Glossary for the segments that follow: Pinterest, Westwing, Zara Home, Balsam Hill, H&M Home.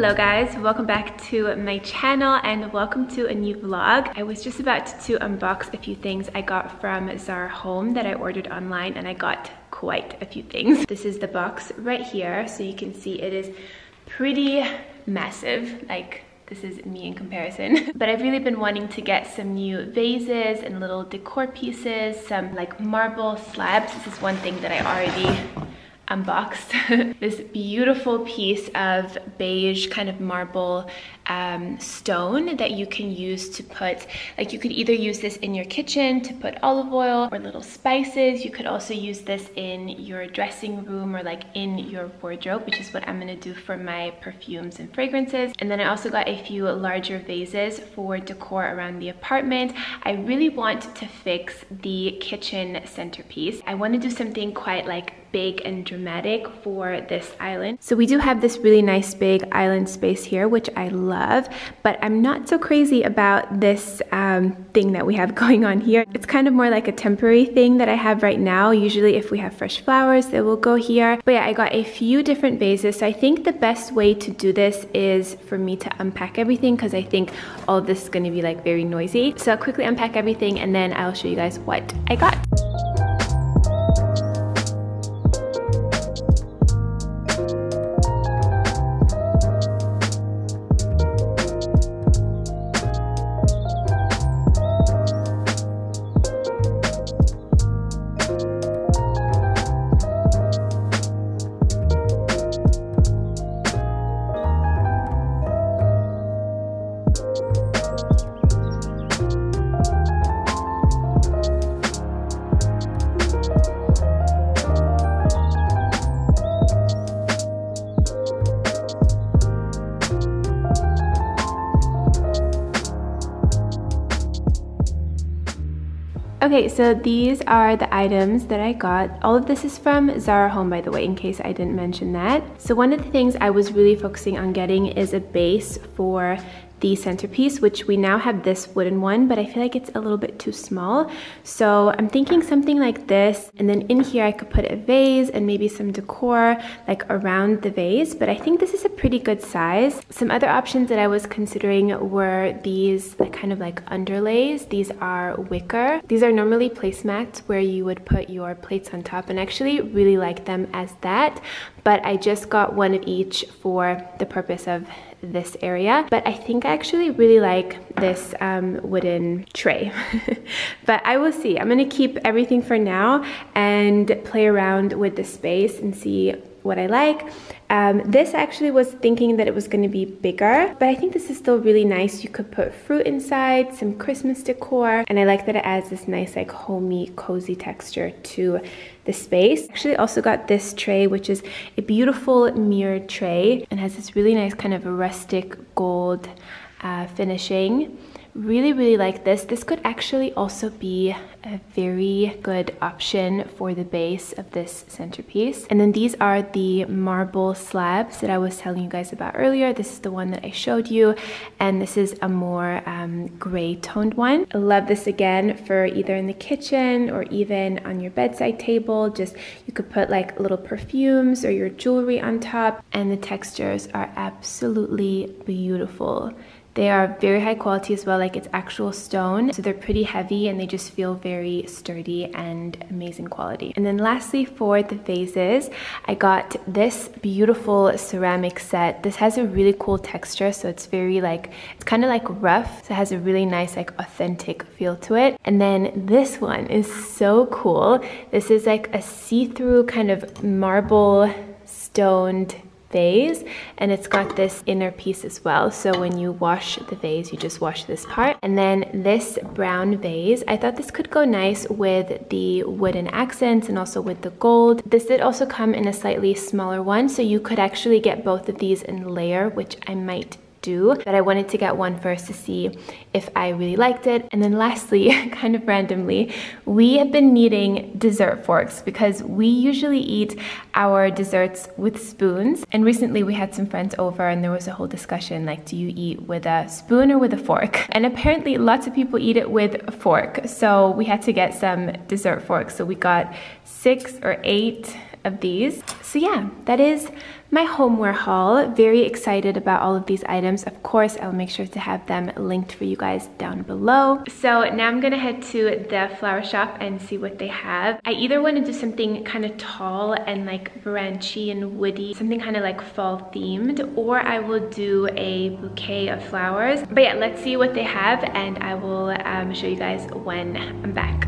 Hello guys, welcome back to my channel and welcome to a new vlog. I was just about to unbox a few things I got from Zara Home that I ordered online, and I got quite a few things. This is the box right here, so you can see it is pretty massive. Like, this is me in comparison. But I've really been wanting to get some new vases and little decor pieces, some like marble slabs. This is one thing that I already unboxed. This beautiful piece of beige kind of marble stone that you can use to put, like, you could either use this in your kitchen to put olive oil or little spices. You could also use this in your dressing room or like in your wardrobe, which is what I'm gonna do for my perfumes and fragrances. And then I also got a few larger vases for decor around the apartment. I really want to fix the kitchen centerpiece. I want to do something quite like big and dramatic for this island. So we do have this really nice big island space here, which I love, but I'm not so crazy about this thing that we have going on here. It's kind of more like a temporary thing that I have right now. Usually if we have fresh flowers, they will go here. But yeah, I got a few different vases. So I think the best way to do this is for me to unpack everything, because I think all of this is going to be like very noisy. So I'll quickly unpack everything and then I'll show you guys what I got. Okay, so these are the items that I got. All of this is from Zara Home, by the way, in case I didn't mention that. So one of the things I was really focusing on getting is a base for the centerpiece, which we now have this wooden one, but I feel like it's a little bit too small. So I'm thinking something like this, and then in here I could put a vase and maybe some decor like around the vase, but I think this is a pretty good size. Some other options that I was considering were these like, kind of like underlays. These are wicker. These are normally placemats where you would put your plates on top, and I actually really like them as that, but I just got one of each for the purpose of this area. But I think I actually really like this wooden tray. But I will see. I'm gonna keep everything for now and play around with the space and see what I like. This actually was thinking that it was going to be bigger, but I think this is still really nice. You could put fruit inside, some Christmas decor, and I like that it adds this nice like homey cozy texture to the space. Actually also got this tray, which is a beautiful mirrored tray and has this really nice kind of rustic gold finishing. Really like this. This could actually also be a very good option for the base of this centerpiece. And then these are the marble slabs that I was telling you guys about earlier. This is the one that I showed you, and this is a more gray toned one. I love this again for either in the kitchen or even on your bedside table. Just you could put like little perfumes or your jewelry on top, and the textures are absolutely beautiful. They are very high quality as well, like it's actual stone, so they're pretty heavy and they just feel very sturdy and amazing quality. And then lastly, for the vases, I got this beautiful ceramic set. This has a really cool texture, so it's very like, it's kind of like rough, so it has a really nice like authentic feel to it. And then this one is so cool. This is like a see-through kind of marble stoned vase, and it's got this inner piece as well, so when you wash the vase you just wash this part. And then this brown vase, I thought this could go nice with the wooden accents and also with the gold. This did also come in a slightly smaller one, so you could actually get both of these in layer, which I might do, but I wanted to get one first to see if I really liked it. And then lastly, kind of randomly, we have been needing dessert forks because we usually eat our desserts with spoons, and recently we had some friends over and there was a whole discussion like, do you eat with a spoon or with a fork? And apparently lots of people eat it with a fork, so we had to get some dessert forks. So we got 6 or 8 of these. So yeah, that is my homeware haul. Very excited about all of these items. Of course, I'll make sure to have them linked for you guys down below. So now I'm gonna head to the flower shop and see what they have. I either wanna do something kind of tall and like branchy and woody, something kind of like fall themed, or I will do a bouquet of flowers. But yeah, let's see what they have and I will show you guys when I'm back.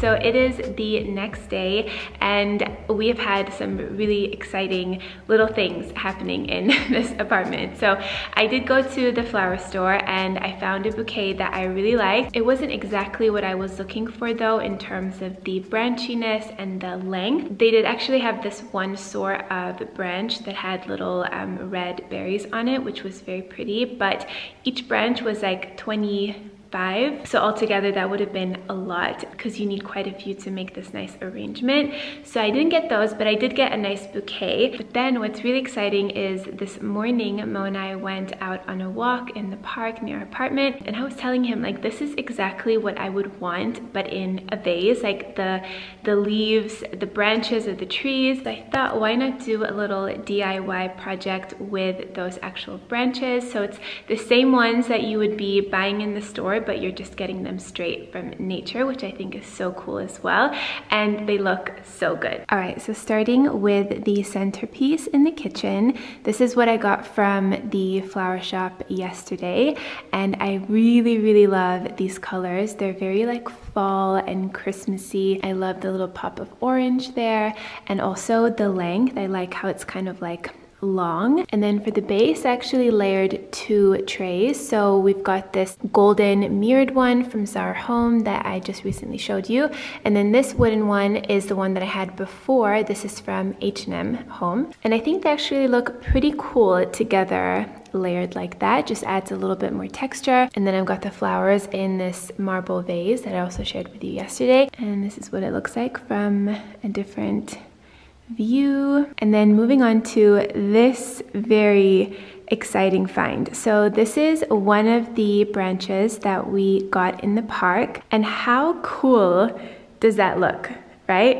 So it is the next day and we have had some really exciting little things happening in this apartment. So I did go to the flower store and I found a bouquet that I really liked. It wasn't exactly what I was looking for though in terms of the branchiness and the length. They did actually have this one sort of branch that had little red berries on it, which was very pretty, but each branch was like 25. So altogether that would have been a lot because you need quite a few to make this nice arrangement. So I didn't get those, but I did get a nice bouquet. But then what's really exciting is this morning Mo and I went out on a walk in the park near our apartment and I was telling him like this is exactly what I would want but in a vase, like the leaves, the branches of the trees. So I thought why not do a little DIY project with those actual branches. So it's the same ones that you would be buying in the store, but you're just getting them straight from nature, which I think is so cool as well, and they look so good. All right, so starting with the centerpiece in the kitchen, this is what I got from the flower shop yesterday, and I really, really love these colors. They're very like fall and Christmassy. I love the little pop of orange there, and also the length. I like how it's kind of like long. And then for the base, I actually layered two trays. So we've got this golden mirrored one from Zara Home that I just recently showed you. And then this wooden one is the one that I had before. This is from H&M Home. And I think they actually look pretty cool together, layered like that. Just adds a little bit more texture. And then I've got the flowers in this marble vase that I also shared with you yesterday. And this is what it looks like from a different view. And then moving on to this very exciting find. So this is one of the branches that we got in the park, and how cool does that look, right?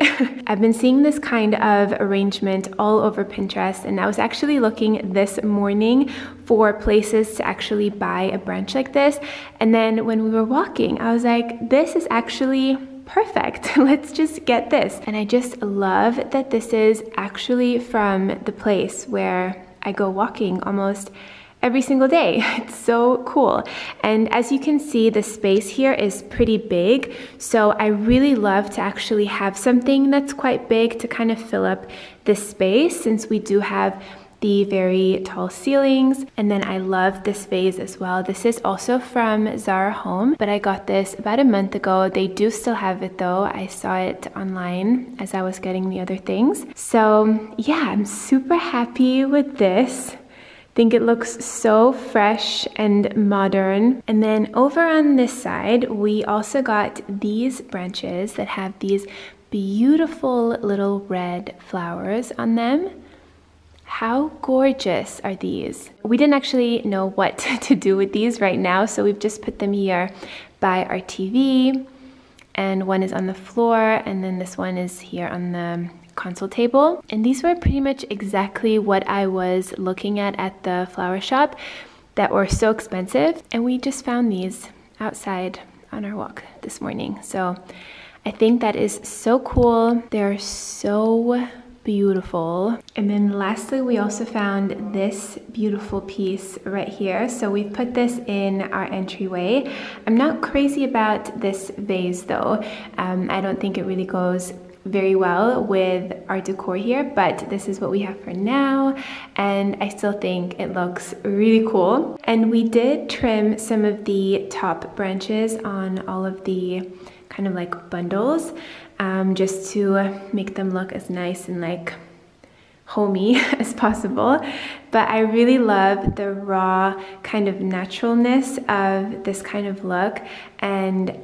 I've been seeing this kind of arrangement all over Pinterest, and I was actually looking this morning for places to actually buy a branch like this. And then when we were walking, I was like, this is actually perfect. Let's just get this. And I just love that this is actually from the place where I go walking almost every single day. It's so cool. And as you can see, the space here is pretty big. So I really love to actually have something that's quite big to kind of fill up this space, since we do have the very tall ceilings. And then I love this vase as well. This is also from Zara Home, but I got this about a month ago. They do still have it though. I saw it online as I was getting the other things. So yeah, I'm super happy with this. I think it looks so fresh and modern. And then over on this side, we also got these branches that have these beautiful little red flowers on them. How gorgeous are these? We didn't actually know what to do with these right now, so we've just put them here by our TV, and one is on the floor, and then this one is here on the console table. And these were pretty much exactly what I was looking at the flower shop that were so expensive, and we just found these outside on our walk this morning. So I think that is so cool. They're so beautiful. And then lastly, we also found this beautiful piece right here. So we've put this in our entryway. I'm not crazy about this vase though. I don't think it really goes very well with our decor here, but this is what we have for now, and I still think it looks really cool. And we did trim some of the top branches on all of the kind of like bundles, just to make them look as nice and like homey as possible. But I really love the raw kind of naturalness of this kind of look, and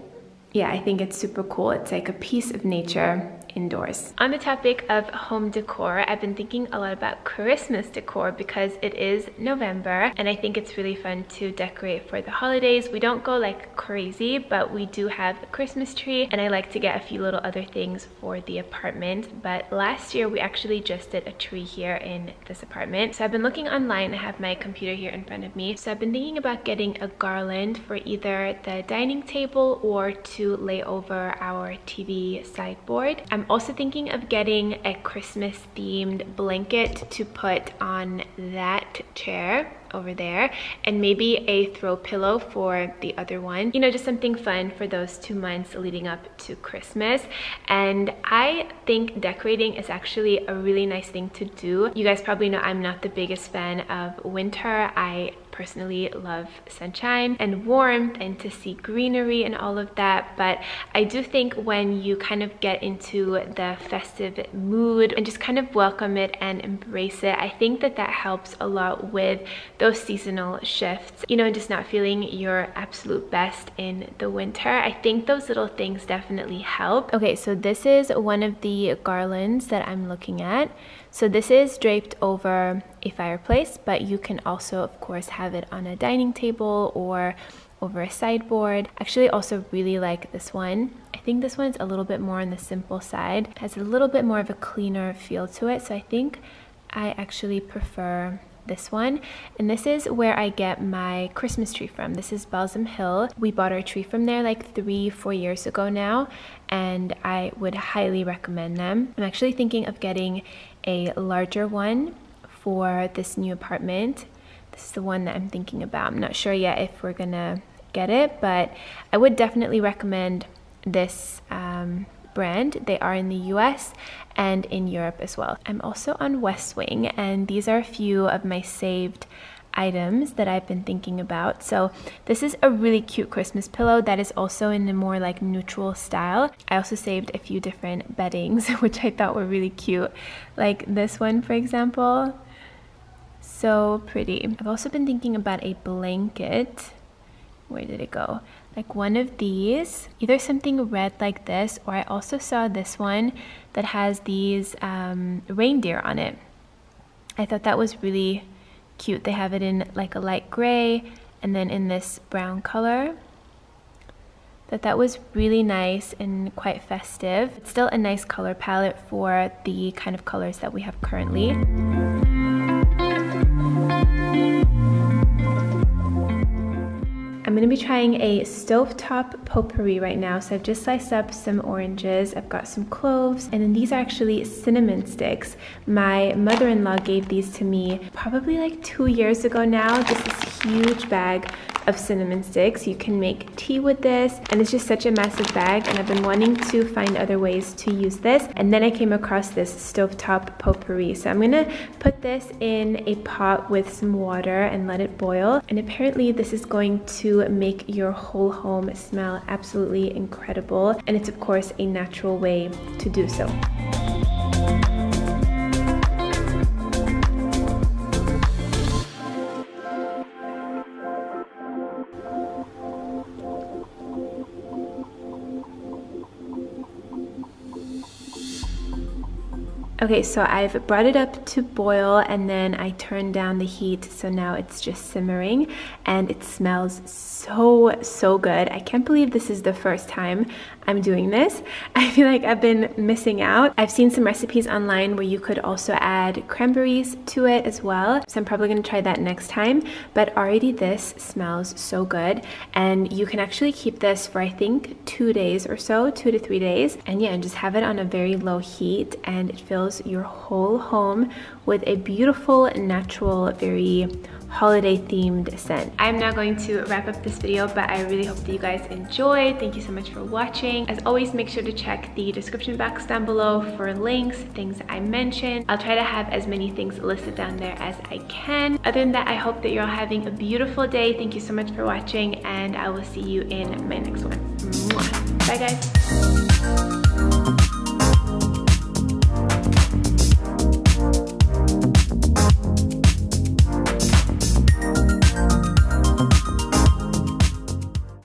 yeah, I think it's super cool. It's like a piece of nature indoors. On the topic of home decor, I've been thinking a lot about Christmas decor because it is November, and I think it's really fun to decorate for the holidays. We don't go like crazy, but we do have a Christmas tree, and I like to get a few little other things for the apartment. But last year we actually just did a tree here in this apartment. So I've been looking online. I have my computer here in front of me. So I've been thinking about getting a garland for either the dining table or to lay over our TV sideboard. I'm also thinking of getting a Christmas themed blanket to put on that chair over there, and maybe a throw pillow for the other one. You know, just something fun for those 2 months leading up to Christmas. And I think decorating is actually a really nice thing to do. You guys probably know I'm not the biggest fan of winter. I personally love sunshine and warmth and to see greenery and all of that, but I do think when you kind of get into the festive mood and just kind of welcome it and embrace it, I think that that helps a lot with those seasonal shifts, you know, just not feeling your absolute best in the winter. I think those little things definitely help. Okay, so this is one of the garlands that I'm looking at. So this is draped over a fireplace, but you can also, of course, have it on a dining table or over a sideboard. Actually, also really like this one. I think this one's a little bit more on the simple side. It has a little bit more of a cleaner feel to it, so I think I actually prefer this one. And this is where I get my Christmas tree from. This is Balsam Hill. We bought our tree from there like 3-4 years ago now, and I would highly recommend them. I'm actually thinking of getting a larger one for this new apartment. This is the one that I'm thinking about. I'm not sure yet if we're gonna get it, but I would definitely recommend this brand. They are in the US and in Europe as well. I'm also on Westwing, and these are a few of my saved items that I've been thinking about. So this is a really cute Christmas pillow that is also in a more like neutral style. I also saved a few different beddings, which I thought were really cute, like this one, for example. So pretty. I've also been thinking about a blanket. Where did it go? Like one of these, either something red like this, or I also saw this one that has these reindeer on it. I thought that was really cute. They have it in like a light gray and then in this brown color. That was really nice and quite festive. It's still a nice color palette for the kind of colors that we have currently. I'm gonna be trying a stovetop potpourri right now. So I've just sliced up some oranges, I've got some cloves, and then these are actually cinnamon sticks. My mother-in-law gave these to me probably like 2 years ago now. This is a huge bag of cinnamon sticks. You can make tea with this, and it's just such a massive bag, and I've been wanting to find other ways to use this. And then I came across this stovetop potpourri. So I'm gonna put this in a pot with some water and let it boil. And apparently this is going to make your whole home smell absolutely incredible, and it's of course a natural way to do so. Okay, so I've brought it up to boil, and then I turned down the heat, so now it's just simmering, and it smells so good. I can't believe this is the first time I'm doing this. I feel like I've been missing out. I've seen some recipes online where you could also add cranberries to it as well, so I'm probably gonna try that next time, but already this smells so good. And you can actually keep this for I think 2 days or so, 2 to 3 days, and yeah, and just have it on a very low heat, and it feels your whole home with a beautiful, natural, very holiday themed scent. I'm now going to wrap up this video, but I really hope that you guys enjoyed. Thank you so much for watching. shopping. As always, make sure to check the description box down below for links, things that I mentioned. I'll try to have as many things listed down there as I can. Other than that, I hope that you're all having a beautiful day. Thank you so much for watching, and I will see you in my next one. Mwah. Bye guys.